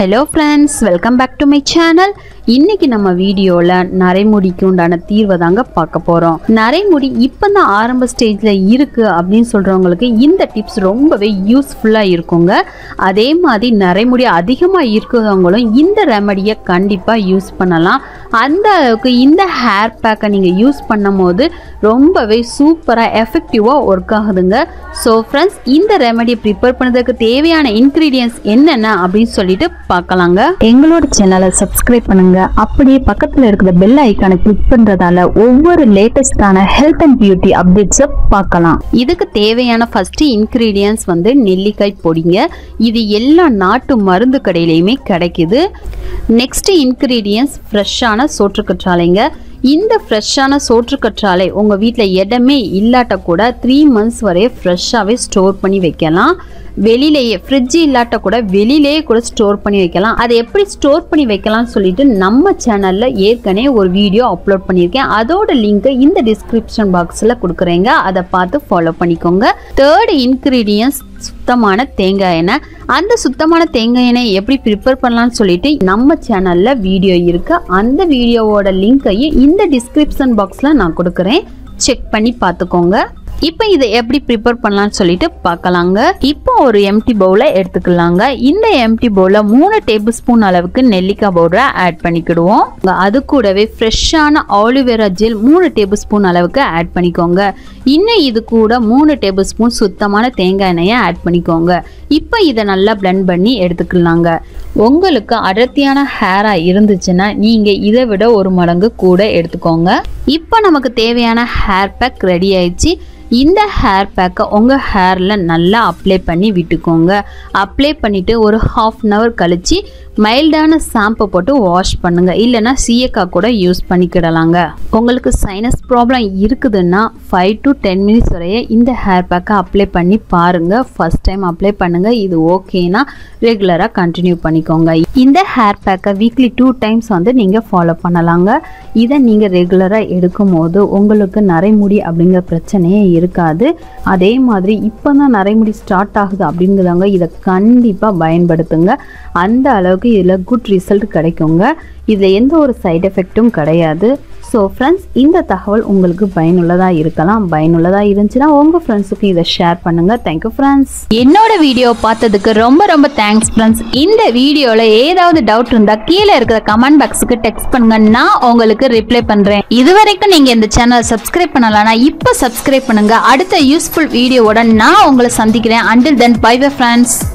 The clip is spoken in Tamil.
Hello friends, welcome back to my channel. இன்னைக்கு நம்ம வீடியோல நரைமுடிக்கு உண்டான தீர்வை தாங்க பார்க்க போறோம். நரைமுடி இப்பதான் ஆரம்ப ஸ்டேஜ்ல இருக்கு அப்படினு சொல்றவங்களுக்கு இந்த டிப்ஸ் ரொம்பவே யூஸ்ஃபுல்லா இருக்குங்க. அதே மாதிரி நரைமுடி அதிகமா இருக்குறவங்களும் இந்த ரெமடியை கண்டிப்பா யூஸ் பண்ணலாம். அந்த அளவுக்கு இந்த ஹேர் பேக்கை நீங்க யூஸ் பண்ணும்போது ரொம்பவே சூப்பரா எஃபெக்டிவா வர்க் ஆகுதுங்க. சோ फ्रेंड्स இந்த ரெமடியை ப்ரிப்பேர் பண்ணதுக்கு தேவையான இன்கிரிடியன்ட்ஸ் என்னென்ன அப்படினு சொல்லிட்டு பார்க்கலாங்க. எங்களோட சேனலை சப்ஸ்கிரைப் பண்ணுங்க. அப்படியே பக்கத்துல இருக்கிற பெல் ஐகானை கிளிக் பண்றதால ஒவ்வொரு லேட்டஸ்டான ஹெல்த் அண்ட் பியூட்டி அப்டேட்ஸ் பார்க்கலாம். இதுக்கு தேவையான ஃபர்ஸ்ட் இன்கிரிடியன்ட்ஸ் வந்து நெல்லிக்காய் பொடிங்க. இது எல்லா நாட்டு மருந்து கடையிலயுமே கிடைக்குது. நெக்ஸ்ட் இன்கிரிடியன்ட்ஸ் ஃப்ரெஷ்ஷான சோற்றுக்கற்றாழைங்க. இந்த ஃப்ரெஷ்ஷான சோற்றுக்கற்றாழை உங்கள் வீட்டில் இடமே இல்லாட்ட கூட 3 months வரையே ஃப்ரெஷ்ஷாகவே ஸ்டோர் பண்ணி வைக்கலாம். வெளியிலேயே ஃப்ரிட்ஜ் இல்லாட்ட கூட வெளியிலேயே கூட ஸ்டோர் பண்ணி வைக்கலாம். அதை எப்படி ஸ்டோர் பண்ணி வைக்கலாம்னு சொல்லிட்டு நம்ம சேனலில் ஏற்கனவே ஒரு வீடியோ அப்லோட் பண்ணியிருக்கேன். அதோட லிங்க்கை இந்த டிஸ்கிரிப்ஷன் பாக்ஸில் கொடுக்குறேங்க. அதை பார்த்து ஃபாலோ பண்ணிக்கோங்க. தேர்ட் இன்க்ரீடியன்ஸ் சுத்தமான தேங்காய் எண்ணெய். அந்த சுத்தமான தேங்காய் எண்ணெய் எப்படி ப்ரிப்பேர் பண்ணலாம்னு சொல்லிட்டு நம்ம சேனல்ல வீடியோ இருக்கு. அந்த வீடியோவோட லிங்கையும் இந்த டிஸ்கிரிப்ஷன் பாக்ஸ்ல நான் கொடுக்குறேன். செக் பண்ணி பார்த்துக்கோங்க. இப்போ இதை எப்படி ப்ரிப்பேர் பண்ணலாம்னு சொல்லிட்டு பார்க்கலாங்க. இப்போ ஒரு எம்டி பவுலை எடுத்துக்கலாங்க. இந்த எம்டி பவுல 3 tablespoon அளவுக்கு நெல்லிக்காய் பவுடரை ஆட் பண்ணிக்கிடுவோம். அது கூடவே ஃப்ரெஷ்ஷான ஆலிவேரா ஜெல் 3 tablespoon அளவுக்கு ஆட் பண்ணிக்கோங்க. இன்னும் இது கூட 3 tablespoon சுத்தமான தேங்காய் எண்ணெயை ஆட் பண்ணிக்கோங்க. இப்போ இதை நல்லா பிளெண்ட் பண்ணி எடுத்துக்கலாங்க. உங்களுக்கு அடர்த்தியான ஹேராக இருந்துச்சுன்னா நீங்கள் இதை விட 1 மடங்கு கூட எடுத்துக்கோங்க. இப்போ நமக்கு தேவையான ஹேர் பேக் ரெடி ஆயிடுச்சு. இந்த ஹேர் பேக்கை உங்கள் ஹேரில் நல்லா அப்ளை பண்ணி விட்டுக்கோங்க. அப்ளை பண்ணிவிட்டு ஒரு ½ hour கழித்து மைல்டான ஷாம்பு போட்டு வாஷ் பண்ணுங்கள். இல்லைனா சீயக்காய் கூட யூஸ் பண்ணிக்கிடலாங்க. உங்களுக்கு சைனஸ் ப்ராப்ளம் இருக்குதுன்னா 5 to 10 minutes வரைய இந்த ஹேர் பேக்கை அப்ளை பண்ணி பாருங்கள். ஃபஸ்ட் டைம் அப்ளை பண்ணுங்கள். இது ஓகேனா ரெகுலராக கண்டினியூ பண்ணிக்கோங்க. இந்த ஹேர் பேக்கை வீக்லி 2 times வந்து நீங்கள் ஃபாலோ பண்ணலாங்க. இதை நீங்கள் ரெகுலராக எடுக்கும் போது உங்களுக்கு நரைமுடி அப்படிங்கிற பிரச்சனையே இருக்காது. அதே மாதிரி இப்போ தான் நரைமுடி ஸ்டார்ட் ஆகுது அப்படிங்கிறவங்க இதை கண்டிப்பாக பயன்படுத்துங்க. அந்த அளவுக்கு இதில் குட் ரிசல்ட் கிடைக்குங்க. இதில் எந்த ஒரு சைட் எஃபெக்ட்டும் கிடையாது. ஸோ ஃப்ரெண்ட்ஸ், இந்த தகவல் உங்களுக்கு பயனுள்ளதாக இருக்கலாம். பயனுள்ளதாக இருந்துச்சுன்னா உங்கள் ஃப்ரெண்ட்ஸுக்கு இதை ஷேர் பண்ணுங்கள். Thank you friends. என்னோட வீடியோ பார்த்ததுக்கு ரொம்ப தேங்க்ஸ் ஃப்ரெண்ட்ஸ். இந்த வீடியோவில் ஏதாவது டவுட் இருந்தால் கீழே இருக்கிற கமெண்ட் பாக்ஸுக்கு டெக்ஸ்ட் பண்ணுங்கள். நான் உங்களுக்கு ரிப்ளை பண்ணுறேன். இது வரைக்கும் நீங்கள் இந்த சேனலை சப்ஸ்கிரைப் பண்ணலாம்னா இப்போ சப்ஸ்கிரைப் பண்ணுங்கள். அடுத்த யூஸ்ஃபுல் வீடியோவோட நான் உங்களை சந்திக்கிறேன். Until then bye bye friends.